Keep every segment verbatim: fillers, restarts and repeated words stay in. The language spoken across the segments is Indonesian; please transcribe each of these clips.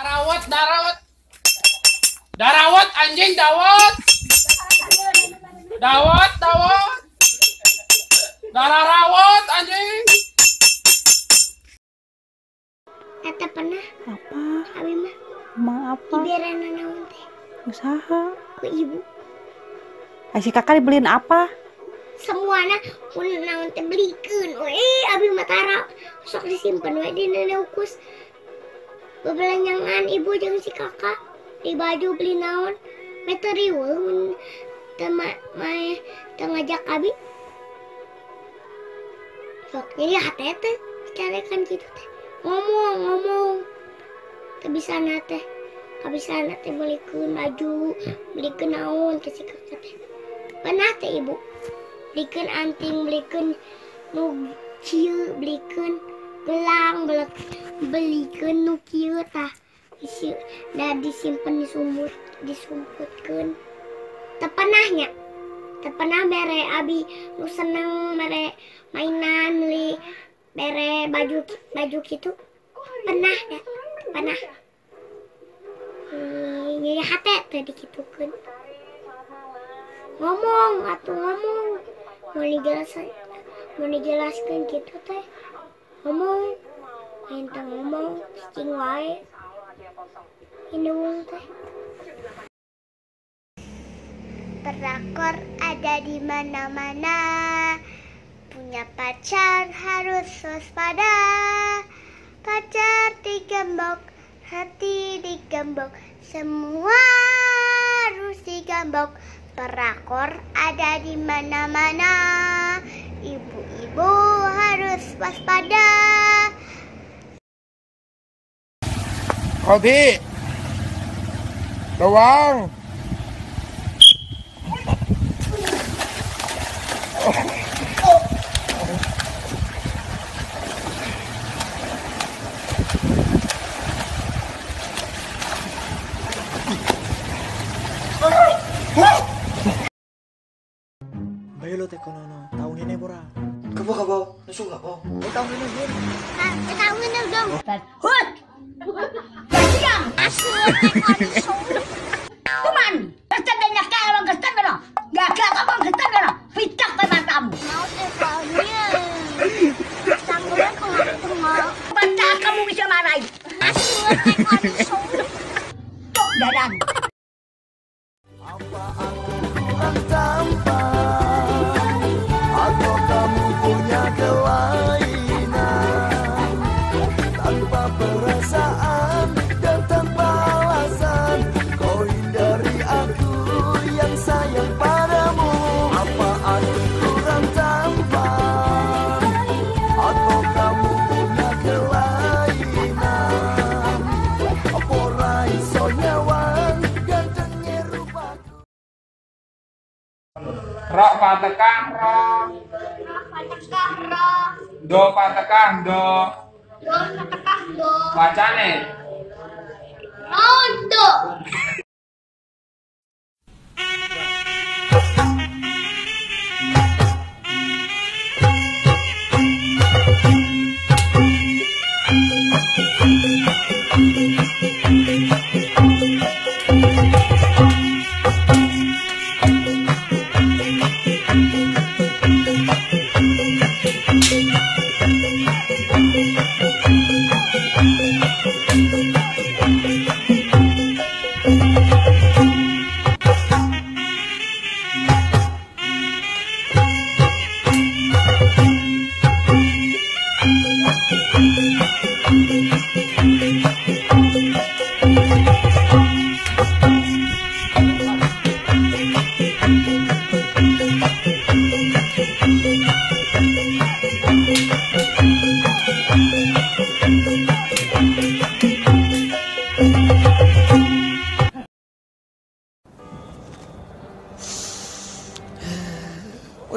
Darawat, darawat. Darawat, anjing, dawat. Dawat, dawat. Darawat, anjing. Kata pernah. Apa? Abi mah. Ma apa? Iberan naon teh? Usaha. Ku ibu. Asih kakak dibeliin apa? Semuanya ulun naon teh belikeun. Eh, abi mah tarap. Sok disimpen we di neukus. Bebelanjangan ibu jeung si kakak di baju beli naon? Material tema mae ngajak abi. Sok jadi hate teh carekan kitu teh. Ngomong-ngomong. Kabisana teh. Kabisana teh belikeun baju, belikeun naon teh si kakak teh. Pernah teh ibu. Belikan anting, belikan nu kieu, belikan gelang, belikan nu kieu tah. Da disimpen di sumur, disumputkeun. Tepenahnya. Tepenah bere abi nu seneng mere mainan li bere baju baju kitu. Pernah ya? Pernah. Hmm, jadi hate teh dikitukeun. Ngomong atuh ngomong. Mau dijelaskan, mau dijelaskan gitu teh. Ngomong, minta ngomong, cing wae. Indung teh. Pelakor ada di mana-mana. Punya pacar harus waspada. Pacar digembok, hati digembok, semua harus digembok. Pelakor ada di mana-mana. Ibu-ibu harus waspada. Kopi, doang. Bayo lo teh konono, tahu nenek bora. Kebo kebo, nusu kebo. Tahu nenek bora. Tahu nenek dong. Hut. Siang. Asyik konono. Teman, ketan banyak kali abang ketan benar. Gagal abang ketan benar. Picak teman kamu. Mau tekonya. Tanggulan pengantung mau. Baca kamu bisa marai. Asyik konono. Tok dadan. Apa aku kurang tampan? Rok patekah rok, rok patekah rok, do patekah do, do patekah do, bacane, rondo.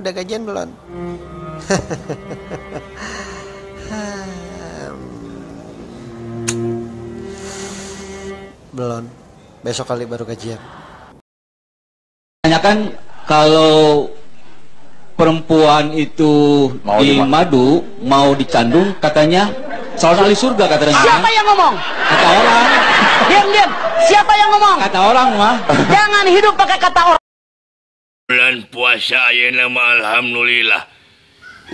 Udah gajian belum? Belum. Besok kali baru gajian. Tanyakan kalau perempuan itu mau di madu, mau dicandung, katanya salah ahli surga katanya. Siapa yang ngomong? Kata orang. Diam, diam. Siapa yang ngomong? Kata orang mah. Jangan hidup pakai kata orang. Bulan puasa ayeuna mah alhamdulillah.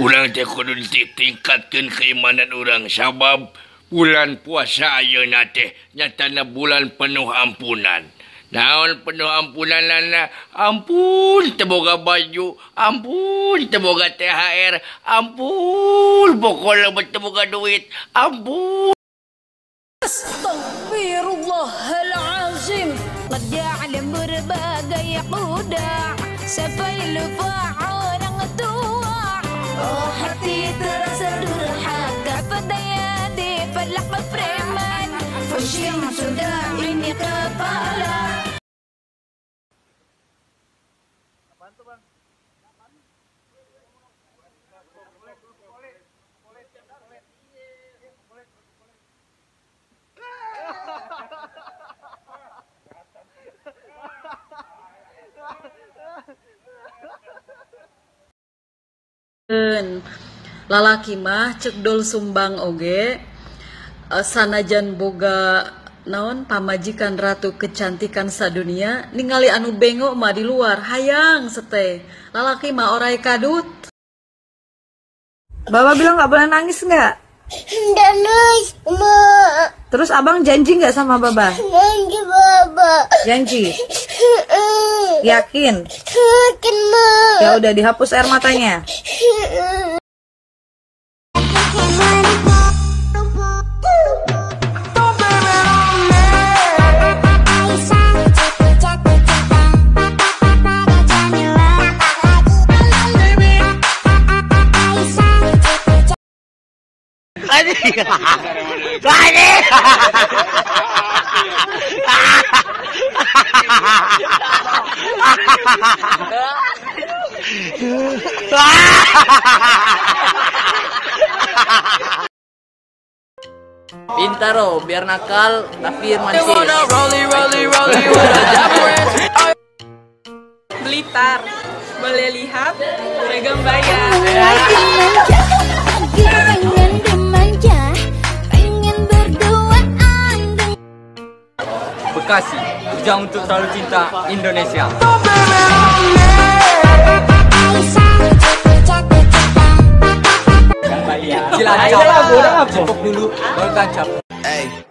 Urang teh kudu ditingkatkeun keimanan urang sabab bulan puasa ayeuna teh nyatana bulan penuh ampunan. Naon penuh ampunan nana? Ampun teboga baju, ampun teboga T H R, ampun pokokna teboga duit, ampun. Astagfirullahalazim. Qad ja'ala berbagai kuda sampai lupa orang tua. Oh hati terasa durhaka pada di pelakon preman. Fushim sudah ini kepala. Apaan tuh bang? Lalaki mah cekdol sumbang oge sanajan boga naon pamajikan ratu kecantikan sadunia ningali anu bengok mah di luar hayang sete lalaki mah orai kadut. Bapak bilang nggak boleh nangis nggak? Nangis mak. Terus abang janji nggak sama baba? Janji baba. Janji. Yakin? Yakin mak. Ya udah dihapus air matanya. Pintaro, biar nakal tapi manis. Blitar, boleh lihat, boleh gambar. Bekasi, Jauh Untuk Terlalu Cinta Indonesia. Cilacap, Cilacap dulu, baru Cilacap.